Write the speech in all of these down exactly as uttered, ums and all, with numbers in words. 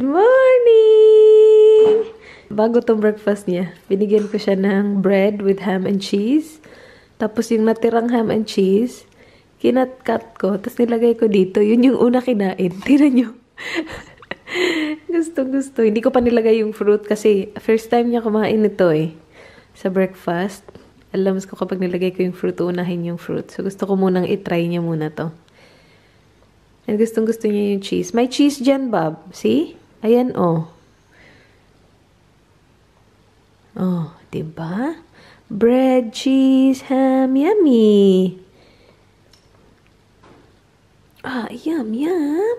Good morning! Bago tong breakfast niya, binigyan ko siya ng bread with ham and cheese. Tapos yung natirang ham and cheese, kinat-cut ko, tapos nilagay ko dito. Yun yung una kinain. Tingnan nyo. Gusto, gusto. Hindi ko pa nilagay yung fruit kasi first time niya kumain ito eh. Sa breakfast. Alam ko kapag nilagay ko yung fruit, unahin yung fruit. So gusto ko munang itry niya muna to. And gustong-gusto niya yung cheese. May cheese dyan, Bob. See? Ayan, oh. Oh, diba? Bread, cheese, ham, yummy. Ah, yum, yum.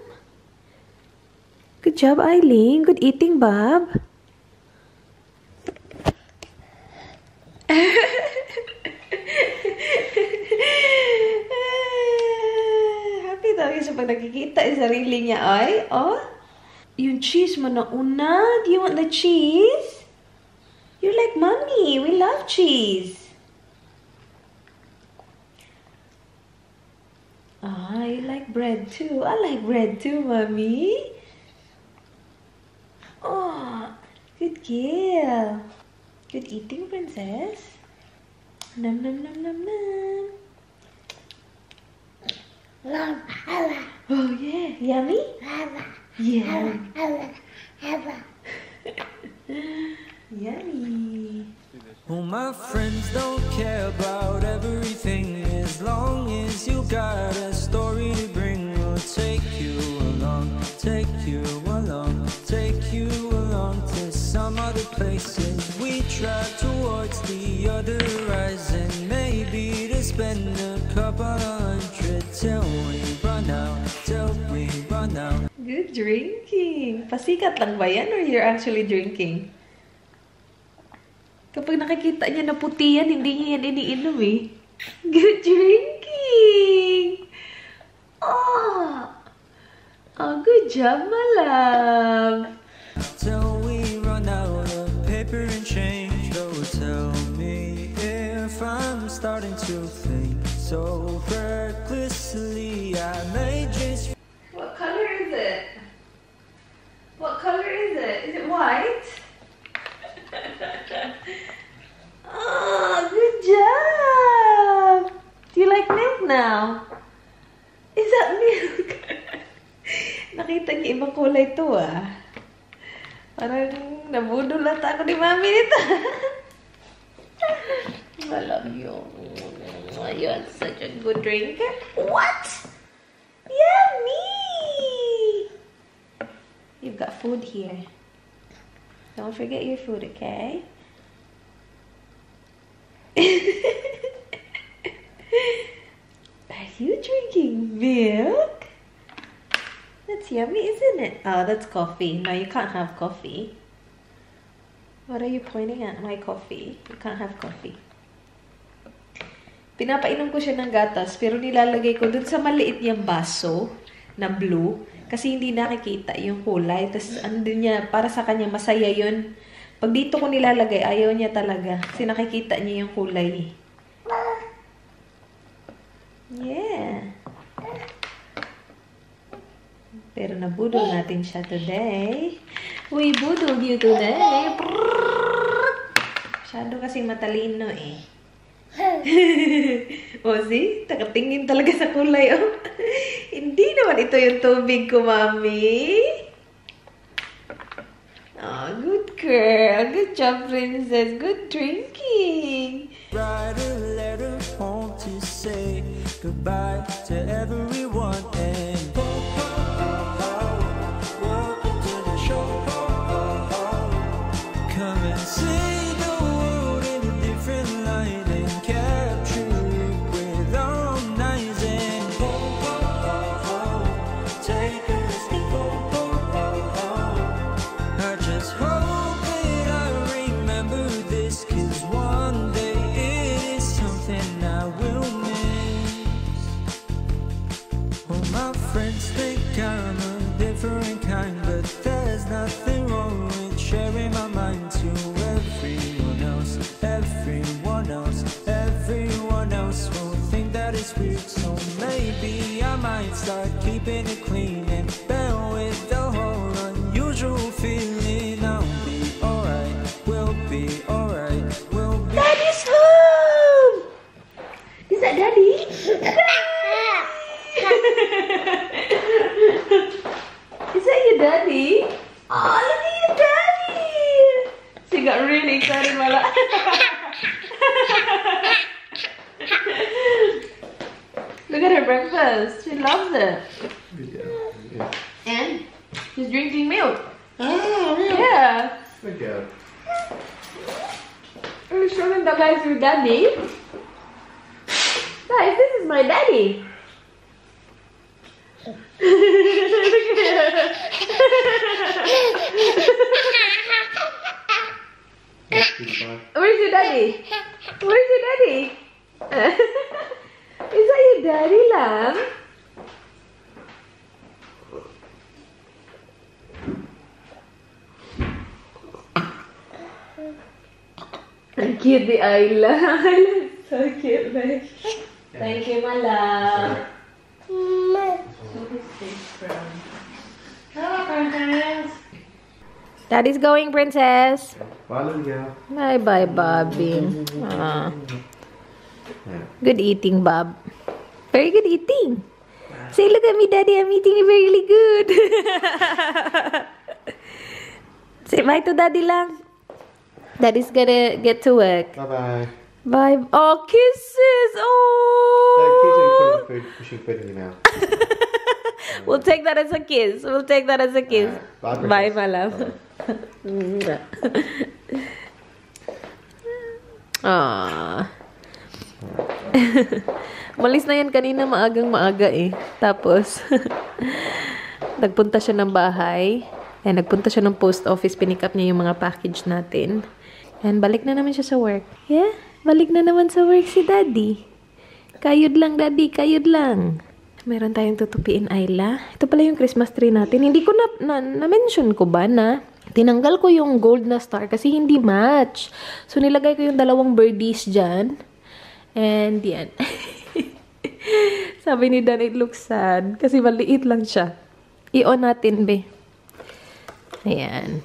Good job, Eileen. Good eating, Bob. Kasi pag nakikita yung sarili niya ay, oh, yung cheese mo na una. Do you want the cheese? You're like, Mommy, we love cheese. Ah, you like bread too. I like bread too, Mommy. Oh, good girl. Good eating, princess. Nom nom nom nom nom. Lava. Oh yeah, yummy? Lava. Yeah. Lava. Lava. Yummy. Well, my friends don't care about everything as long as you got a story to bring. We'll take you along, take you along, take you along to some other places. We try towards the other horizon, maybe to spend a couple hundred. Till we run out, till we run out. Good drinking! Pasikat lang ba yan or you're actually drinking? Kapag nakikita niya na puti yan, hindi niya yan iniinom eh. Good drinking! Oh! Oh, good job, my love! Till we run out of paper and change. So tell me if I'm starting to think so recklessly. I may just... What color is it? What color is it? Is it white? Oh, good job! Do you like milk now? Is that milk? Nakita niyo ibang kulay to ah. Parang nabudulot ako ni Mami nito. I love you. You're such a good drinker. What? Yummy! You've got food here. Don't forget your food, okay? Are you drinking milk? That's yummy, isn't it? Oh, that's coffee. No, you can't have coffee. What are you pointing at? My coffee. You can't have coffee. Pinapainom ko siya ng gatas, pero nilalagay ko dun sa maliit niyang baso na blue. Kasi hindi nakikita yung kulay. Tapos andun niya, para sa kanya, masaya yun. Pag dito ko nilalagay, ayaw niya talaga. Kasi nakikita niya yung kulay. Yeah. Pero nabudol natin siya today. We budol you today. Masyado kasing matalino eh. O, see? Takatingin talaga sa kulay, oh. Hindi naman ito yung tubig ko, Mami. Oh, good girl. Good job, princess. Good drinking. Write a letter home to say goodbye to everyone and welcome to the show. Come and see. Start keeping it clean and bear with the whole unusual Look at her breakfast. She loves it. Yeah, yeah. And she's drinking milk. Oh, yeah. Yeah. Look at her. Are you showing the guys your daddy? Guys, this is my daddy. Look at her. Where's your daddy? Where's your daddy? Is that your daddy, love? And cute the Ayla. Ayla is so cute, babe. Thank you, my love. Hello, princess. Daddy's going, princess. Bye, bye, Bobby. Aww. Good eating, Bob. Very good eating. Say, look at me, Daddy. I'm eating it really good. Say bye to Daddy, love. Daddy's gonna get to work. Bye bye. Bye. Oh, kisses. Oh. That kiss you pushing food in your mouth. We'll take that as a kiss. We'll take that as a kiss. Uh, bye, my love. Bye. Aww. Malis na yan kanina maagang maaga eh. Tapos, nagpunta siya ng bahay. And nagpunta siya ng post office. Pinick up niya yung mga package natin. And balik na naman siya sa work. Yeah? Balik na naman sa work si Daddy. Kayod lang, Daddy. Kayod lang. Meron tayong tutupiin, Ayla. Ito pala yung Christmas tree natin. Hindi ko na, na, na mention ko ba na tinanggal ko yung gold na star kasi hindi match. So, nilagay ko yung dalawang birdies dyan. And yan. Sabi ni Dan, it looks sad. Kasi maliit lang siya. I-on natin, be. Ayan.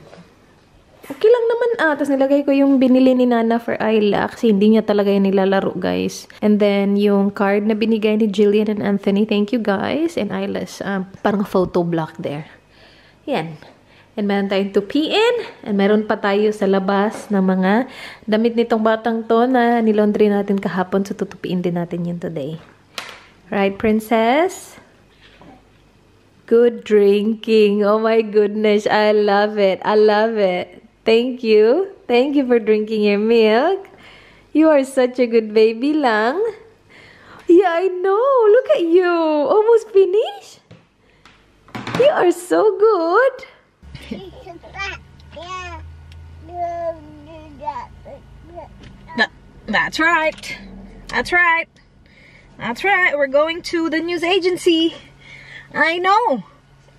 Okay lang naman ah. Tapos nilagay ko yung binili ni Nana for Ayla kasi hindi niya talaga yung nilalaro, guys. And then yung card na binigay ni Jillian and Anthony. Thank you, guys. And Ayla's um, parang photo block there. Yan. And meron tayong two P M. And meron pa tayo sa labas na mga damit nitong batang to na nilaundry natin kahapon. So tutupiin din natin yun today. Right, princess? Good drinking. Oh my goodness. I love it. I love it. Thank you. Thank you for drinking your milk. You are such a good baby, lang. Yeah, I know. Look at you. Almost finished. You are so good. that, that's right. That's right. That's right. We're going to the news agency. I know.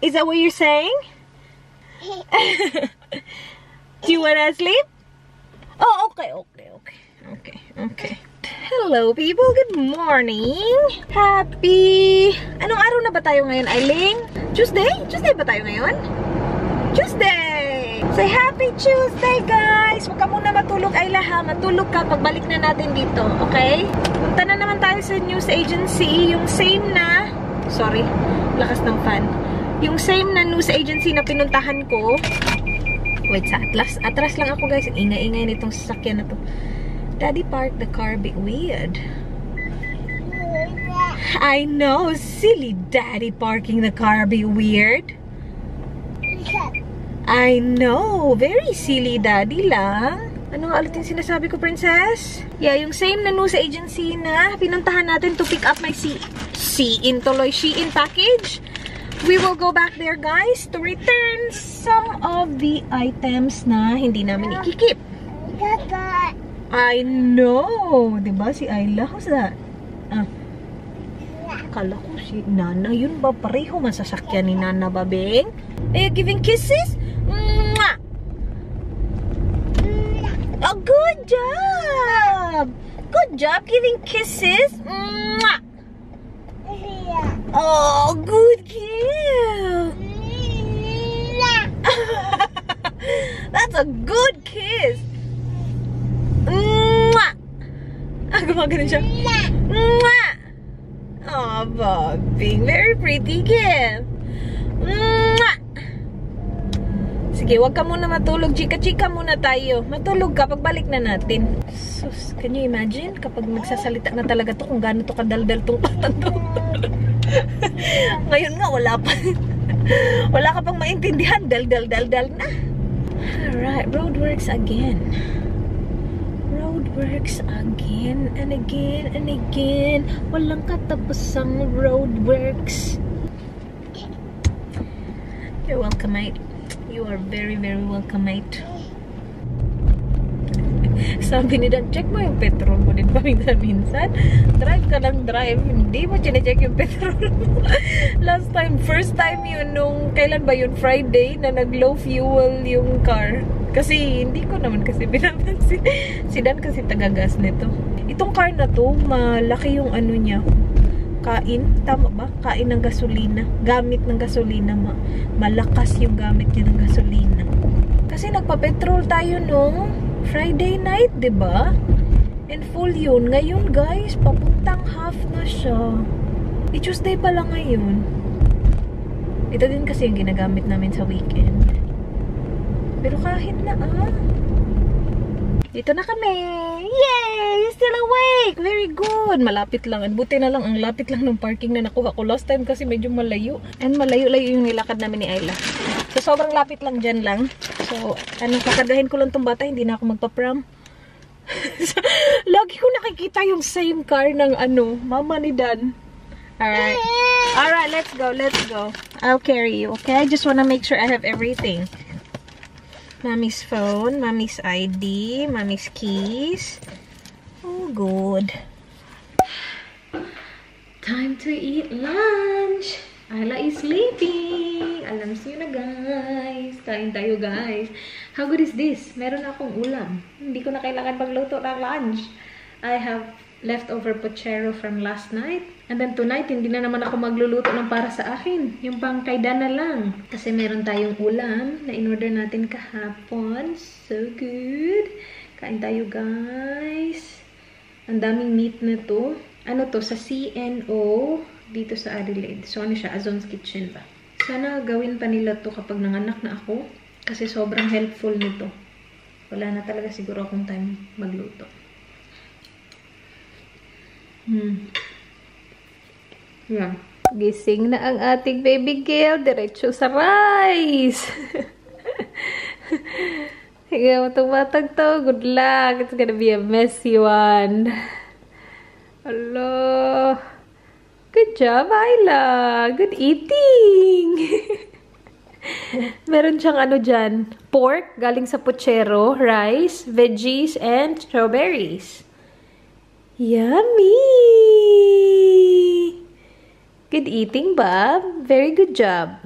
Is that what you're saying? Do you want to sleep? Oh, okay, okay, okay, okay, okay. Hello, people. Good morning. Happy. Anong araw na ba tayo ngayon, Aileen? Tuesday? Tuesday ba tayo ngayon? Tuesday. Say happy Tuesday, guys. Huwag ka muna matulog, Ayla, ha. Matulog ka. Pagbalik na natin dito, okay? Punta na naman tayo sa news agency. Yung same na. Sorry. Lakas ng fan. Yung same na news agency na pinuntahan ko. Wait, sa atlas. Atras lang ako, guys. Ingay-ingay nitong sasakyan na to. Daddy parked the car a bit weird. I know. Silly Daddy parking the car a bit weird. I know. Very silly Daddy lang. Ano nga ulitin sinasabi ko, princess? Yeah, yung same na news agency na pinuntahan natin to pick up my seat. Shein tuloy, Shein package. We will go back there, guys, to return some of the items na hindi namin ikikip. I know. Diba si Ayla? How's that? Ah. Kala ko si Nana. Yun ba pareho masasakyan ni Nana, babeng? Are you giving kisses? Mwah! Oh, good job! Good job giving kisses! Mwah! Oh, good kiss! That's a good kiss! Mwah! Ah, gumagano siya. Mwah! Oh, Bob, being very pretty kiss. Mwah! Sige, wag ka muna matulog. Chika-chika muna tayo. Matulog ka, pagbalik na natin. Sus, can you imagine? Kapag magsasalita na talaga to, kung gaano to kadaldal tong patang to. Ngayon nga, wala pa. Wala ka pang maintindihan. Dal-dal-dal-dal na. Alright, road works again. Road works again and again and again. Walang katapusang road works. You're welcome, mate. You are very, very welcome, mate. Sabi ni Dan, check mo yung petrol mo din paminsan-minsan. Drive ka lang drive, hindi mo chine-check yung petrol mo. Last time, first time yun nung, kailan ba yun? Friday na nag-low fuel yung car. Kasi hindi ko naman kasi binapansin. Si Dan kasi taga-gas nito. Itong car na to, malaki yung ano niya. Kain, tama ba? Kain ng gasolina. Gamit ng gasolina. Ma Malakas yung gamit niya ng gasolina. Kasi nagpa-petrol tayo nung Friday night, ba? Diba? And full yun. Ngayon, guys, papuntang half na siya. I-Tuesday pala ngayon. Ito din kasi yung ginagamit namin sa weekend. Pero kahit na, ah. Dito na kami! Yay! You're still awake! Very good! Malapit lang. At buti na lang, ang lapit lang ng parking na nakuha ko. Last time kasi medyo malayo. And malayo-layo yung nilakad namin ni Ayla. So, sobrang lapit lang dyan lang. So, ano, kakadahin ko lang tong bata. Hindi na ako magpa-pram. So, lagi ko nakikita yung same car ng ano, mama ni Dan. Alright. Alright, let's go. Let's go. I'll carry you, okay? I just wanna make sure I have everything. Mommy's phone, Mommy's I D, Mommy's keys. Oh, good. Time to eat lunch. Ayla is sleeping. Alam siyo na, guys. Kain tayo, guys. How good is this? Meron akong ulam. Hindi ko na kailangan magluto ng lunch. I have leftover pochero from last night. And then tonight, hindi na naman ako magluluto ng para sa akin. Yung pang kay Dana lang. Kasi meron tayong ulam na in-order natin kahapon. So good. Kain tayo, guys. Ang daming meat na to. Ano to? Sa C N O. Dito sa Adelaide. So, ano siya? Azon's Kitchen ba? Sana gawin pa nila to kapag nanganak na ako. Kasi sobrang helpful nito. Wala na talaga siguro akong time magluto. Hmm. Yeah. Gising na ang ating baby girl. Diretso sa rice. Higa mo itong batag to. Good luck. It's gonna be a messy one. Hello. Good job, Ayla! Good eating! Meron siyang ano dyan, pork galing sa pochero, rice, veggies, and strawberries. Yummy! Good eating, Bob. Very good job.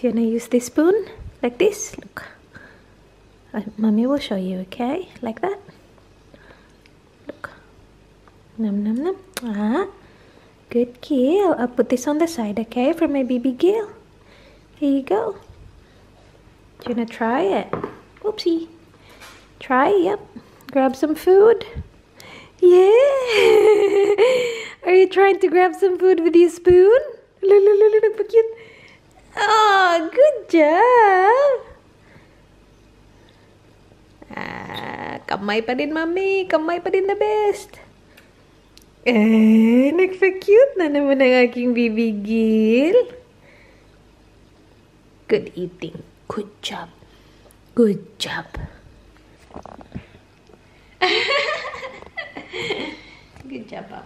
Do you want to use this spoon? Like this? Look. Mommy will show you, okay? Like that. Nom nom nom. Ah, good girl. I'll put this on the side, okay, for my baby girl. Here you go. Do you wanna try it? Oopsie. Try, yep. Grab some food. Yeah. Are you trying to grab some food with your spoon? Oh, good job. Ah, kamay pa din, mommy. Kamay pa din the best. Eh, nagpa-cute na naman ang aking baby girl. Good eating. Good job. Good job. Good job, Papa.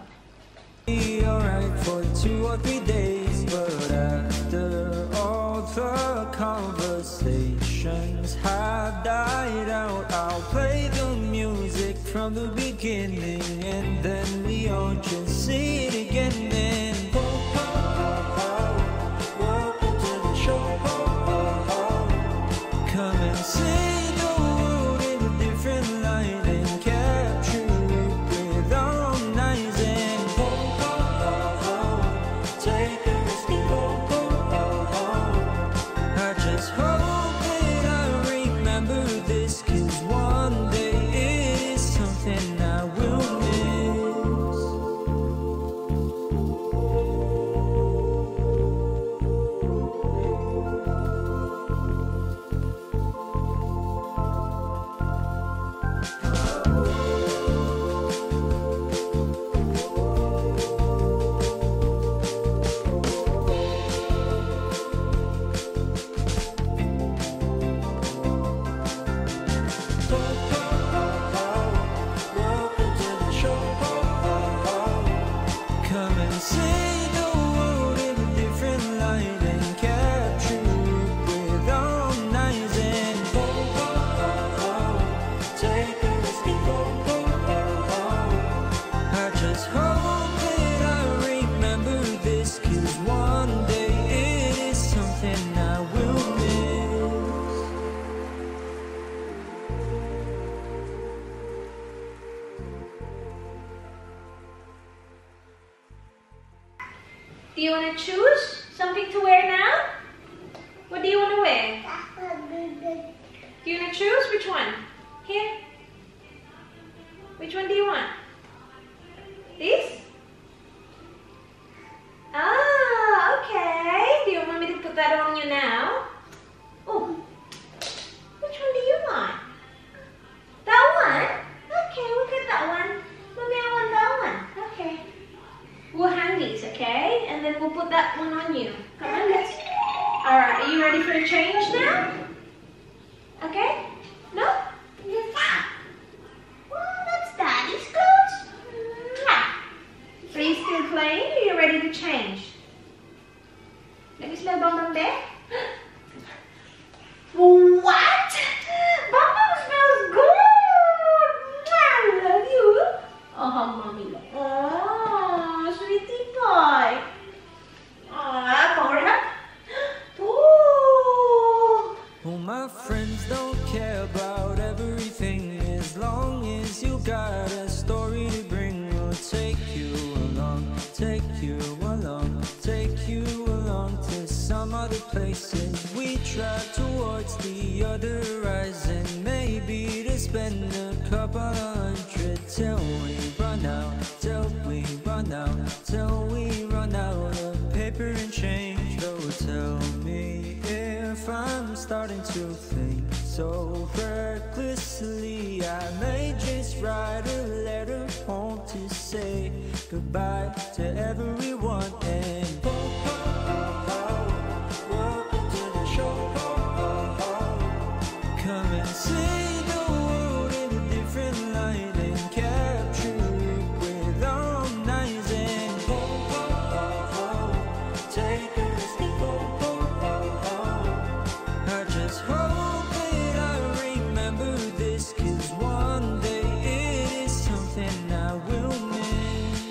Be alright for two or three days, but after all the conversations have died out, I'll play the music from the beginning and then we all just see it again then. Welcome to the show. Come and see the world in a different light and capture it with our own eyes and take a risky roll. I just hope that I remember this, cause one day and I will miss. Do you want to choose something to wear now? What do you want to wear? Do you want to choose which one? Here? Which one do you want? This? Ah, okay. Do you want me to put that on you now? Oh, which one do you want? That one? Okay, we'll get that one. Maybe I want that one. Okay. We'll hang these, okay? And then we'll put that one on you. Come on, let's... Alright, are you ready for a change now? Okay? No? Yeah. Well, that's Daddy's clothes. Yeah. Are you still playing? Are you ready to change? Let me slow Bonbon there. What? Bonbon smells good! I love you. Oh, Mommy. Oh. Boy. Aww, power up. Ooh. Well, my friends don't care about everything. As long as you got a story to bring, we'll take you along, take you along, take you along to some other places. We try towards the other horizon, maybe to spend a couple hundred till we run out, till we run out, till change. Oh, tell me if I'm starting to think so recklessly. I may just write a letter home to say goodbye to everyone and go. Welcome to the show. Come and see the world in a different light and capture it with all nights and go. Take a risk and go, go, go, go. I just hope that I remember this, cause one day it is something I will miss.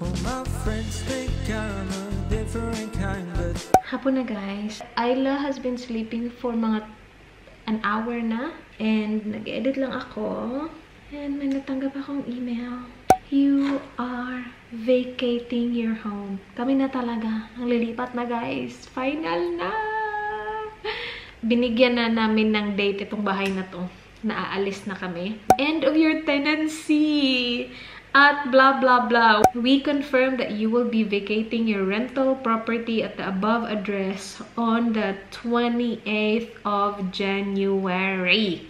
Well, my friends think I'm a different kind, but hapon na guys, Ayla has been sleeping for mga an hour na, and nag-edit lang ako, and may natanggap akong email. You are vacating your home. Kami na talaga. Ang lilipat na, guys. Final na! Binigyan na namin ng date itong bahay na to. Naaalis na kami. End of your tenancy! At blah blah blah. We confirm that you will be vacating your rental property at the above address on the twenty-eighth of January.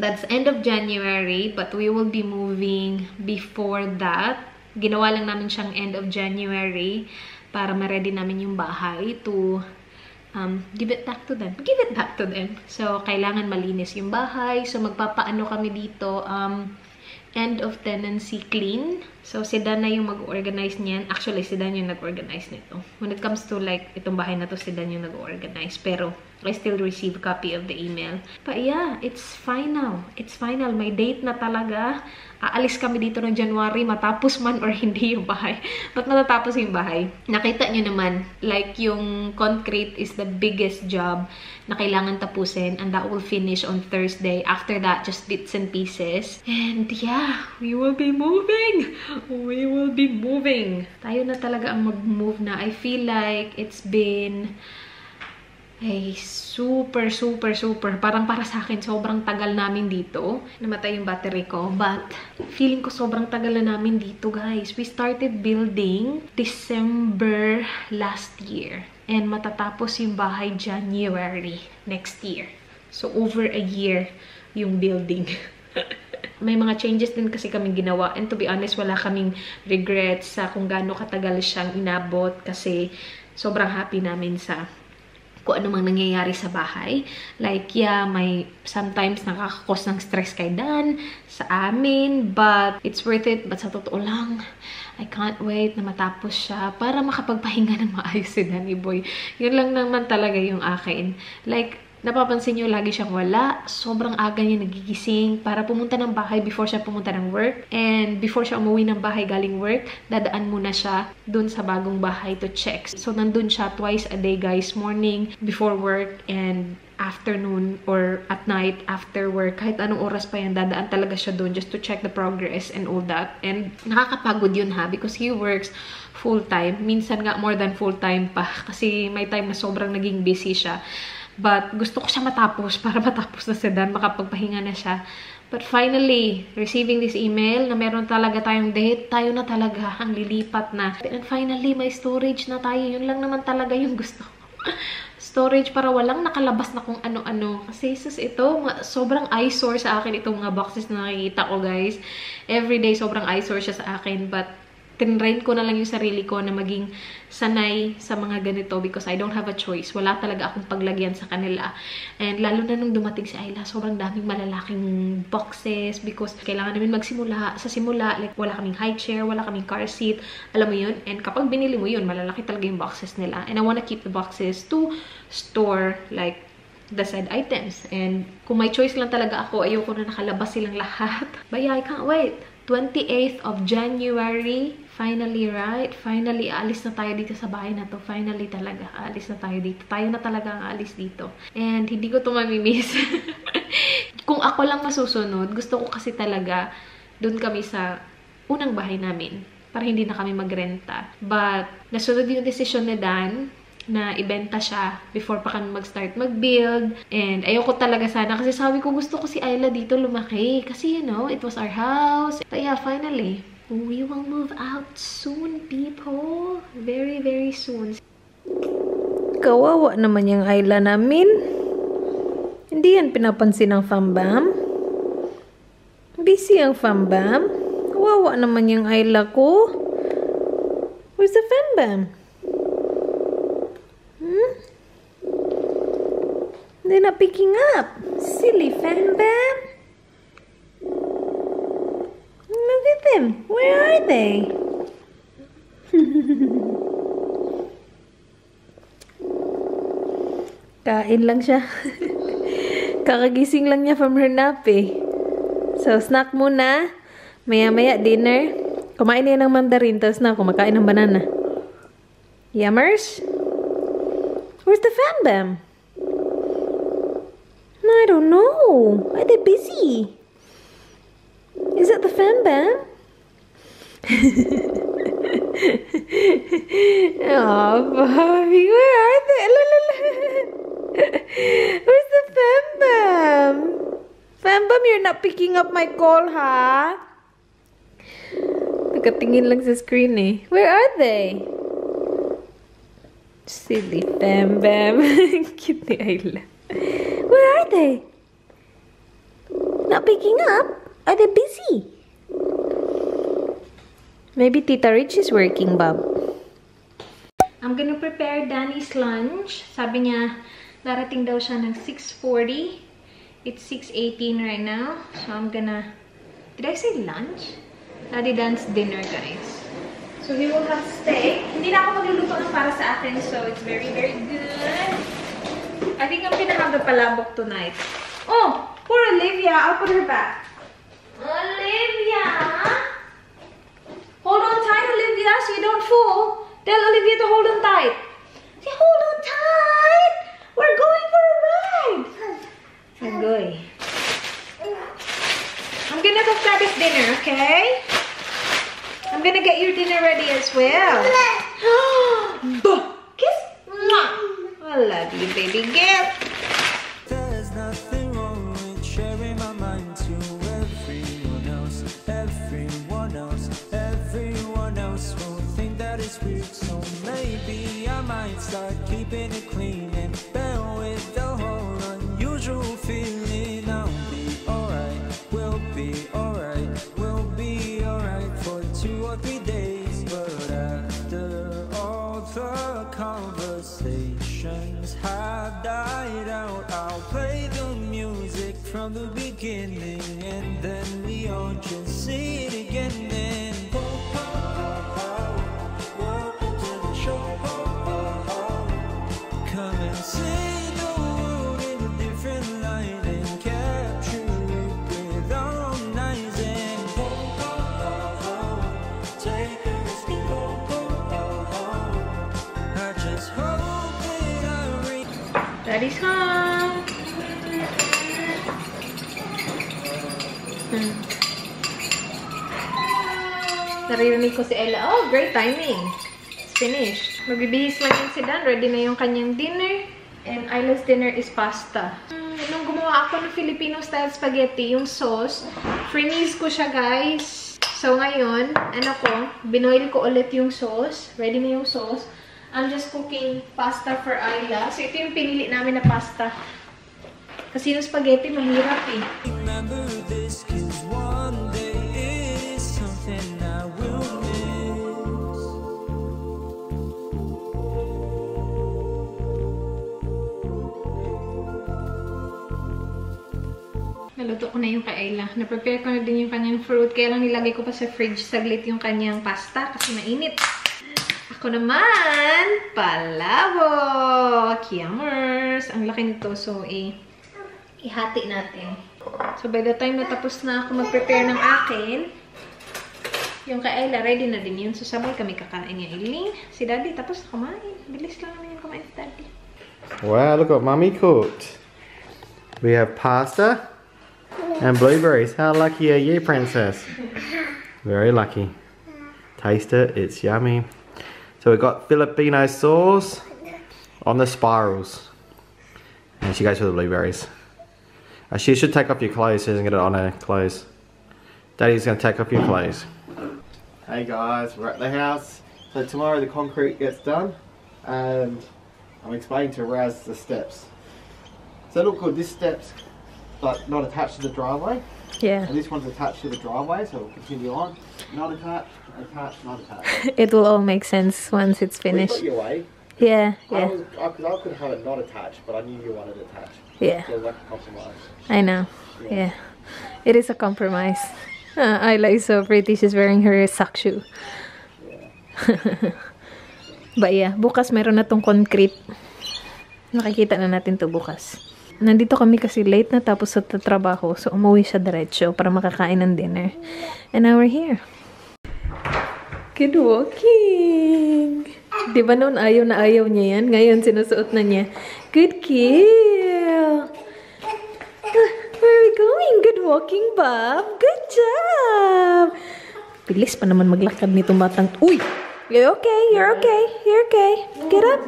That's end of January, but we will be moving before that. Ginawa lang namin siyang end of January para ma-ready namin yung bahay to um, give it back to them. Give it back to them. So, kailangan malinis yung bahay. So, magpapaano kami dito, um, end of tenancy clean. So, si Dan na yung mag-organize niyan. Actually, si Dan yung nag-organize nito. When it comes to like, itong bahay na to, si Dan yung nag-organize. Pero, I still receive copy of the email. But yeah, it's final. It's final. May date na talaga. Aalis kami dito ng January, matapos man or hindi yung bahay. But matatapos yung bahay. Nakita nyo naman, like yung concrete is the biggest job na kailangan tapusin. And that will finish on Thursday. After that, just bits and pieces. And yeah, we will be moving. We will be moving. Tayo na talaga ang mag-move na. I feel like it's been... ay, super, super, super. Parang para sa akin, sobrang tagal namin dito. Namatay yung battery ko. But, feeling ko sobrang tagal na namin dito, guys. We started building December last year. And matatapos yung bahay January next year. So, over a year yung building. May mga changes din kasi kaming ginawa. And to be honest, wala kaming regrets sa kung gaano katagal siyang inabot. Kasi, sobrang happy namin sa kung ano mang nangyayari sa bahay. Like, yeah, may sometimes nakakakos ng stress kay Dan, sa amin, but it's worth it. But sa totoo lang, I can't wait na matapos siya para makapagpahinga ng maayos si Danny Boy. Yun lang naman talaga yung akin. Like, napapansin nyo, lagi siyang wala. Sobrang aga niya nagigising para pumunta ng bahay before siya pumunta ng work. And before siya umuwi ng bahay galing work, dadaan muna siya dun sa bagong bahay to check. So, nandun siya twice a day, guys. Morning, before work, and afternoon or at night after work. Kahit anong oras pa yan, dadaan talaga siya dun just to check the progress and all that. And nakakapagod yun, ha? Because he works full-time. Minsan nga, more than full-time pa. Kasi may time na sobrang naging busy siya. But gusto ko siya matapos para matapos na si Dan, makapagpahinga na siya. But finally, receiving this email na meron talaga tayong date, tayo na talaga ang lilipat na. And finally, may storage na tayo. Yun lang naman talaga yung gusto ko. Storage para walang nakalabas na kung ano-ano. Kasi sus, ito, sobrang eyesore sa akin itong mga boxes na nakikita ko, guys. Everyday, sobrang eyesore siya sa akin. But tinrain ko na lang yung sarili ko na maging sanay sa mga ganito because I don't have a choice. Wala talaga akong paglagyan sa kanila. And lalo na nung dumating si Ayla, sobrang daming malalaking boxes because kailangan namin magsimula. Sa simula, like, wala kaming high chair, wala kaming car seat. Alam mo yun? And kapag binili mo yun, malalaki talaga yung boxes nila. And I wanna keep the boxes to store, like, the said items. And kung may choice lang talaga ako, ayoko na nakalabas silang lahat. But yeah, I can't wait. twenty-eighth of January, finally, right? Finally, alis na tayo dito sa bahay na to. Finally talaga, alis na tayo dito. Tayo na talaga ang alis dito. And hindi ko to mamimiss. Kung ako lang masusunod, gusto ko kasi talaga dun kami sa unang bahay namin para hindi na kami magrenta. But nasunod yung decision ni Dan na ibenta siya before pa kami mag-start mag-build. And ayoko talaga sana kasi sabi ko gusto ko si Ayla dito lumaki. Kasi, you know, it was our house. But yeah, finally, we will move out soon, people. Very, very soon. Kawawa naman yung Ayla namin. Hindi yan pinapansin ng fambam. Busy ang fambam. Kawawa naman yung Ayla ko. Where's the fambam? They're not picking up. Silly fan bam. Look at them. Where are they? Kain lang siya. Kakagising lang niya from her nap eh. So, snack muna. Maya-maya, dinner. Kumain niya ng mandarin, tapos na kumakain ng banana. Yummers? Where's the fan bam? No, I don't know. Are they busy? Is that the fan bam? Oh, Bobby, where are they? La, la, la. Where's the fan bam? Fan bam, you're not picking up my call, ha? Nakatingin lang sa screen eh. Where are they? Silly fan bam. Cute ni Ayla. Where are they? Not picking up? Are they busy? Maybe Tita Rich is working, Bob. I'm gonna prepare Danny's lunch. Sabi niya, darating daw siya ng six forty. It's six eighteen right now. So I'm gonna... Did I say lunch? Daddy Dan's dinner, guys. So we will have steak. Hindi na ako magluluto ng para sa atin, so it's very, very good. I think I'm gonna have the palabok tonight. Oh, poor Olivia. I'll put her back. Olivia! Hold on tight, Olivia, so you don't fall. Tell Olivia to hold on tight. Say, hold on tight! We're going for a ride! I'm going. I'm gonna go prepare dinner, okay? I'm gonna get your dinner ready as well. Kiss. I love you, baby girl. There's nothing wrong with sharing my mind to everyone else. Everyone else, everyone else will think that it's weird. So maybe I might start keeping it clean and bear with the whole unusual feeling. I'll be alright, we'll be alright, we'll be alright for two or three days. But after all the conversation, how from the beginning, and then we all just see it again and go, go, go, welcome to the show, come and see the world in a different light and capture it with our own eyes and go, go, go, take a risk and go, go, go, I just hope that I reach. Daddy's home! Hmm. Naririnig ko si Ayla. Oh, great timing. It's finished. Magbibihis lang yun si Dan. Ready na yung kanyang dinner. And Ayla's dinner is pasta. Hmm, nung gumawa ako ng Filipino-style spaghetti, yung sauce, freeze ko siya, guys. So, ngayon, ano ko, binoil ko ulit yung sauce. Ready na yung sauce. I'm just cooking pasta for Ayla. So, ito yung pinili namin na pasta. Kasi yung spaghetti, mahirap eh. Remember this, cause one day it is something I will miss. Naluto ko na yung kay Ayla. Na-prepare ko na din yung kanyang fruit. Kaya lang nilagay ko pa sa fridge saglit yung kanyang pasta kasi mainit. Ako naman, palabok! Yummers! Ang laki nito. So, eh, ihati natin. So, by the time natapos na ako mag-prepare ng akin, yung kay Ayla, ready na din yun. So, sabay kami kakain ni Aileen. Si Daddy, tapos na kumain. Bilis lang naman yung kumain si Daddy. Wow, look what Mommy cooked. We have pasta and blueberries. How lucky are you, Princess? Very lucky. Taste it. It's yummy. So, we got Filipino sauce on the spirals. And she goes for the blueberries. She should take off your clothes so she doesn't get it on her clothes. Daddy's going to take off your clothes. Hey guys, we're at the house. So tomorrow the concrete gets done and I'm explaining to Raz the steps. So look good, this step's but not attached to the driveway. Yeah. And this one's attached to the driveway, so we'll continue on. Not attached, attached, not attached. It will all make sense once it's finished. Well, you got your way. Yeah, yeah. Because I, I, I could have it not attached, but I knew you wanted it attached. Yeah. So it was like a compromise. I know. Yeah. yeah. It is a compromise. Uh, Ayla is so pretty. She's wearing her sock shoe. Yeah. But yeah, bukas meron na tong concrete. Nakikita na natin to bukas. Nandito kami kasi late na tapos sa trabaho. So umuwi siya diretso para makakain ng dinner. And now we're here. Good walking! Diba noon ayaw na ayaw niya yan? Ngayon sinusuot na niya. Good girl! Where are we going? Good walking, Bob! Good job! Bilis pa naman maglakad nitong batang... Uy! You're okay, you're okay, you're okay. Get up!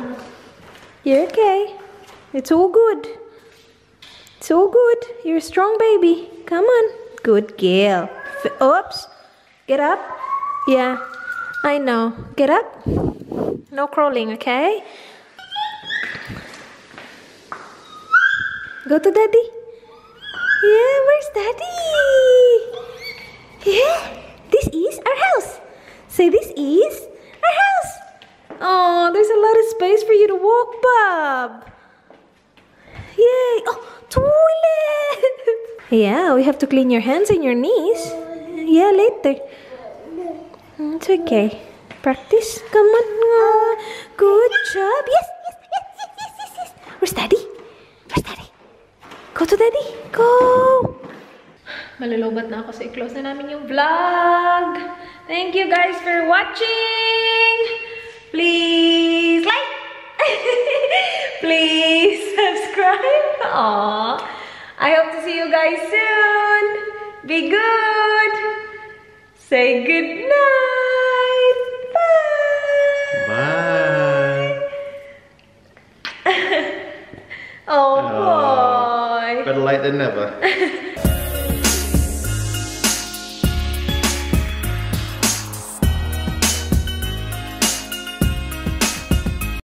You're okay. It's all good. It's all good. You're a strong baby. Come on. Good girl. Oops! Get up. Yeah. I know. Get up. No crawling, okay? Go to Daddy. Yeah, where's Daddy? Yeah, this is our house. Say, this is our house. Oh, there's a lot of space for you to walk, Bob. Yay. Oh, toilet. Yeah, we have to clean your hands and your knees. Yeah, later. It's okay. Practice. Come on. Oh, good job. Yes, yes, yes, yes, yes, yes, yes. Where's Daddy? Where's Daddy? Go to Daddy. Go! Malulubat na ako sa i-close na namin yung vlog. Thank you guys for watching. Please like. Please subscribe. Aww. I hope to see you guys soon. Be good. Say good night. Oh, oh boy! Better late than never.